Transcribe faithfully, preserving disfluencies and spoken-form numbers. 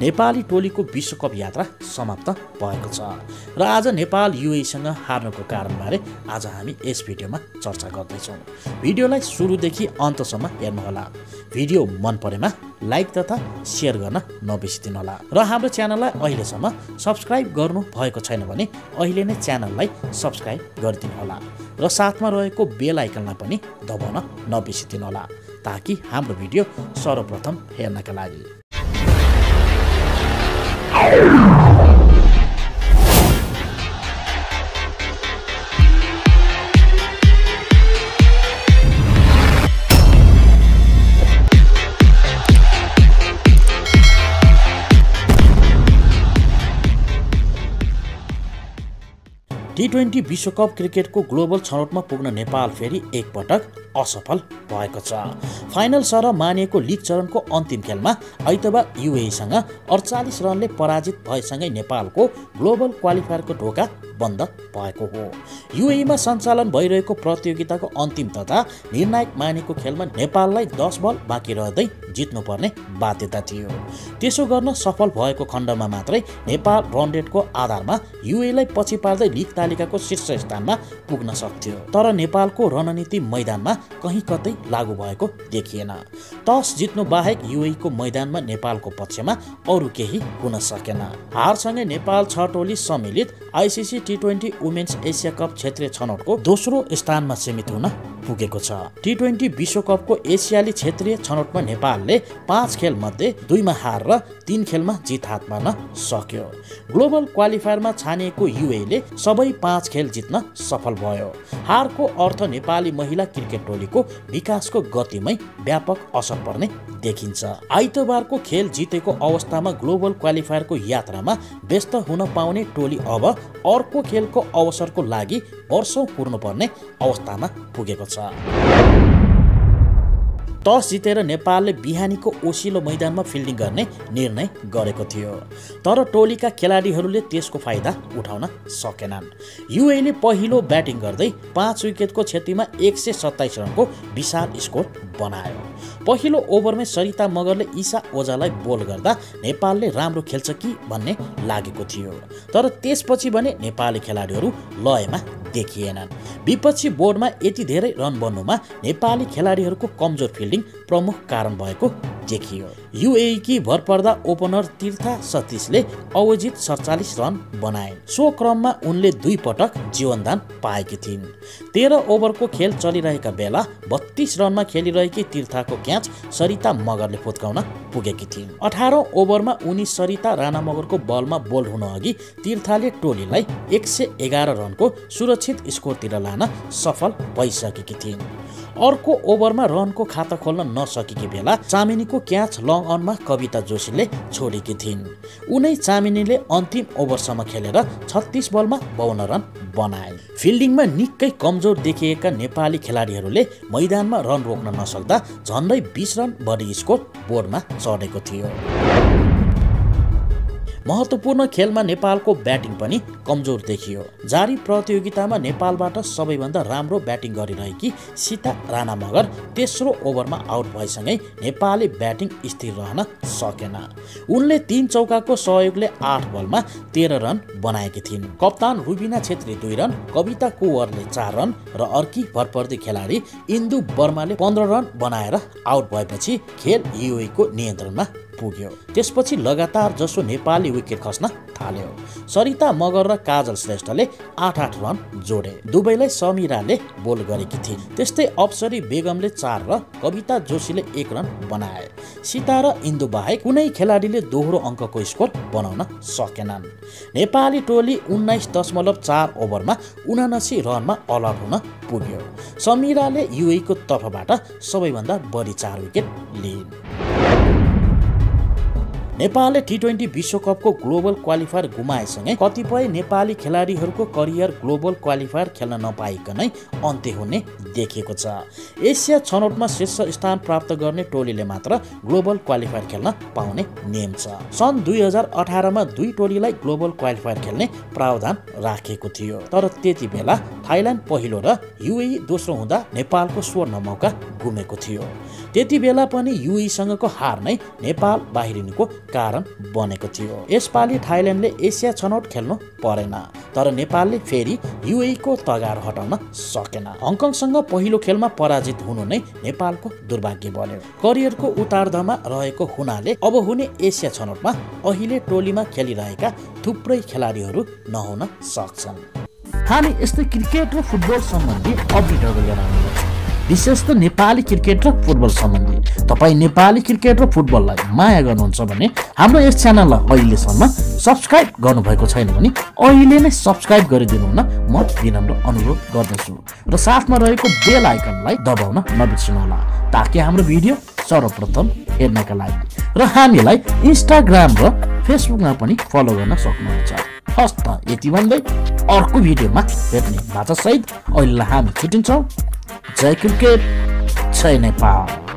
नेपाली टोलीको विश्वकप यात्रा समाप्त भएको छ र आज नेपाल युएईसँग हार्नुको कारणबारे आज हामी यस भिडियोमा चर्चा गर्दैछौं। भिडियोलाई सुरुदेखि अन्तसम्म हेर्नुहोला। भिडियो मन परेमा लाइक तथा शेयर गर्न नबिर्सिनुहोला र हाम्रो च्यानललाई अहिलेसम्म सब्स्क्राइब गर्नु भएको छैन भने अहिले नै च्यानललाई सब्स्क्राइब गरिदिनुहोला र साथमा रहेको बेल आइकनलाई पनि दबाउन नबिर्सिनुहोला ताकि हाम्रो भिडियो सर्वप्रथम हेर्नका लागि। टी ट्वेन्टी विश्वकप क्रिकेटको ग्लोबल छनौटमा पुग्न नेपाल फेरि एकपटक असफल भएको छ। फाइनल सरह मानिएको लीग चरणको अन्तिम खेलमा आइतबार युएईसँग अडचालिस रनले पराजित भएसँगै नेपालको ग्लोबल क्वालिफायरको ढोका बन्द भएको हो। युएईमा सञ्चालन भइरहेको प्रतियोगिताको अन्तिम तथा निर्णायक मानिएको खेलमा नेपाललाई दस बल बाँकी रहँदै जित्नुपर्ने बाध्यता थियो। त्यसो गर्न सफल भएको खण्डमा मात्रै नेपाल रन रेटको आधारमा युएईलाई पछि पार्दै लीग तालिकाको शीर्ष स्थानमा पुग्न सक्थ्यो, तर नेपालको रणनीति मैदानमा कहीँ कतै लागू भएको देखिएन। टस जित्नु बाहेक युएईको मैदानमा नेपालको पक्षमा अरू केही हुन सकेन। हारसँगै नेपाल छ टोली सम्मिलित ICC T twenty women's Asia cup क्षेत्रीय छनौटको दोस्रो स्थानमा सीमित हुन पुगेको छ। टी ट्वेन्टी विश्वकपको एसियाली क्षेत्रीय छनौटमा नेपालले पाँच खेल मध्ये दुईमा हार र तीन खेलमा जित हातमा न सक्यो। ग्लोबल क्वालिफायरमा छानिएको युएईले सबै पाँच खेल जित्न सफल भयो। हारको अर्थ नेपाली महिला क्रिकेट टोलीको विकासको गतिमै व्यापक असर पर्ने देखिन्छ। आइतबारको खेल जितेको अवस्थामा ग्लोबल क्वालिफायरको यात्रामा व्यस्त हुन पाउने टोली अब अर्को खेलको अवसरको लागि वर्षौं कुर्नुपर्ने अवस्थामा पुगेको छ। टस जितेर नेपालले बिहानीको ओसिलो मैदानमा फिल्डिङ गर्ने निर्णय गरेको थियो, तर टोलीका खेलाडीहरूले त्यसको फाइदा उठाउन सकेनन्। युएईले पहिलो ब्याटिङ गर्दै पाँच विकेटको क्षतिमा एक सय सत्ताइस रनको विशाल स्कोर बनायो। पहिलो ओभरमै सरिता मगरले ईशा ओझालाई बोल गर्दा नेपालले राम्रो खेल्छ कि भन्ने लागेको थियो, तर त्यसपछि भने नेपाली खेलाडीहरू लयमा देखिएनन्। विपक्षी बोर्डमा यति धेरै रन बन्नुमा नेपाली खेलाडीहरूको कमजोर फिल्डिङ प्रमुख कारण भएको देखियो। युएईकी भरपर्दा ओपनर तीर्था सतीशले अवजित सडचालिस रन बनाए। सो क्रममा उनले दुई पटक जीवनदान पाएकी थिइन्। तेह्र ओभरको खेल चलिरहेका बेला बत्तीस रनमा खेलिरहेकी तीर्थाको क्याच सरिता मगरले फुत्काउन पुगेकी थिइन्। अठारौं ओभरमा उनी सरिता राणा मगरको बलमा बोल्ड हुन अघि तीर्थाले टोलीलाई एक सय एघार रनको सुरक्षित स्कोरतिर लान सफल भइसकेकी थिइन्। अर्को ओभरमा रनको खाता खोल्न नसकेकी बेला चामिनीको क्याच लङ अनमा कविता जोशीले छोडेकी थिइन्। उनै चामिनीले अन्तिम ओभरसम्म खेलेर छत्तीस बलमा बाउन्न रन बनाए। फिल्डिङमा निकै कमजोर देखिएका नेपाली खेलाडीहरूले मैदानमा रन रोक्न नसक्दा झन्डै बीस रन बढी स्कोर बोर्डमा चढेको थियो। महत्त्वपूर्ण खेलमा नेपालको ब्याटिङ पनि कमजोर देखियो। जारी प्रतियोगितामा नेपालबाट सबैभन्दा राम्रो ब्याटिङ गरिरहेकी सीता राणा मगर तेस्रो ओभरमा आउट भएसँगै नेपालले ब्याटिङ स्थिर रहन सकेन। उनले तीन चौकाको सहयोगले आठ बलमा तेह्र रन बनाएकी थिइन्। कप्तान रुबिना छेत्री दुई रन, कविता कुँवरले चार रन र अर्की भरपर्दी खेलाडी इन्दु वर्माले पन्ध्र रन बनाएर आउट भएपछि खेल युएईको नियन्त्रणमा पुग्यो। त्यसपछि लगातार जसो नेपाली विकेट खस्न थाल्यो। सरिता मगर र काजल श्रेष्ठले आठ आठ रन जोडे। दुवैलाई समीराले बोल गरेकी थिइन्। त्यस्तै अप्सरी बेगमले चार र कविता जोशीले एक रन बनाए। सीता र इन्दु बाहेक कुनै खेलाडीले दोहोरो अङ्कको स्कोर बनाउन सकेनन्। नेपाली टोली उन्नाइस दशमलव चार ओभरमा उनासी रनमा अल आउट हुन पुग्यो। समीराले युएईको तर्फबाट सबैभन्दा बढी चार विकेट लिइन्। नेपालले टी ट्वेन्टी विश्वकपको ग्लोबल क्वालिफायर गुमाएसँगै कतिपय नेपाली खेलाडीहरूको करियर ग्लोबल क्वालिफायर खेल्न नपाइकनै अन्त्य हुने देखिएको छ। एसिया छनौटमा शीर्ष स्थान प्राप्त गर्ने टोलीले मात्र ग्लोबल क्वालिफायर खेल्न पाउने नियम छ। सन् दुई हजार अठारमा दुई टोलीलाई ग्लोबल क्वालिफायर खेल्ने प्रावधान राखिएको थियो, तर त्यति बेला थाइल्यान्ड पहिलो र युएई दोस्रो हुँदा नेपालको स्वर्ण मौका गुमेको थियो। त्यति बेला पनि युएईसँगको हार नै नेपाल बाहिरिनुको कारण बनेको थियो। यसपालि थाइल्यान्डले एसिया छनौट खेल्नु परेन, तर नेपालले फेरि युएई को तगार हटाउन सकेन। हङकङसँग पहिलो खेलमा पराजित हुनु नै नेपालको दुर्भाग्य बन्यो। करियरको उतारधमा रहेको हुनाले अब हुने एसिया छनौटमा अहिले टोलीमा खेलिरहेका थुप्रै खेलाडीहरू नहुन सक्छन्। हामी यस्तै क्रिकेट र फुटबल सम्बन्धी अपडेटहरू लिएर आउने छौँ, विशेष त नेपाली क्रिकेट र फुटबल सम्बन्धी। तपाई नेपाली क्रिकेट र फुटबललाई माया गर्नुहुन्छ भने हाम्रो यस च्यानललाई अहिलेसम्म सब्स्क्राइब गर्नुभएको छैन भने अहिले नै सब्स्क्राइब गरिदिनुहुन म विनम्र अनुरोध गर्दछु र साथमा रहेको बेल आइकनलाई दबाउन नबिर्सनुहोला, ताकि हाम्रो भिडियो सर्वप्रथम हेर्नका लागि र हामीलाई इन्स्टाग्राम र फेसबुकमा पनि फलो गर्न सक्नुहुन्छ। हस्त यति भन्दै अर्को भिडियोमा भेट्ने बाचा सहित अहिले हामी छुटिन्छौँ। जय क्रिकेट, जय नेपाल।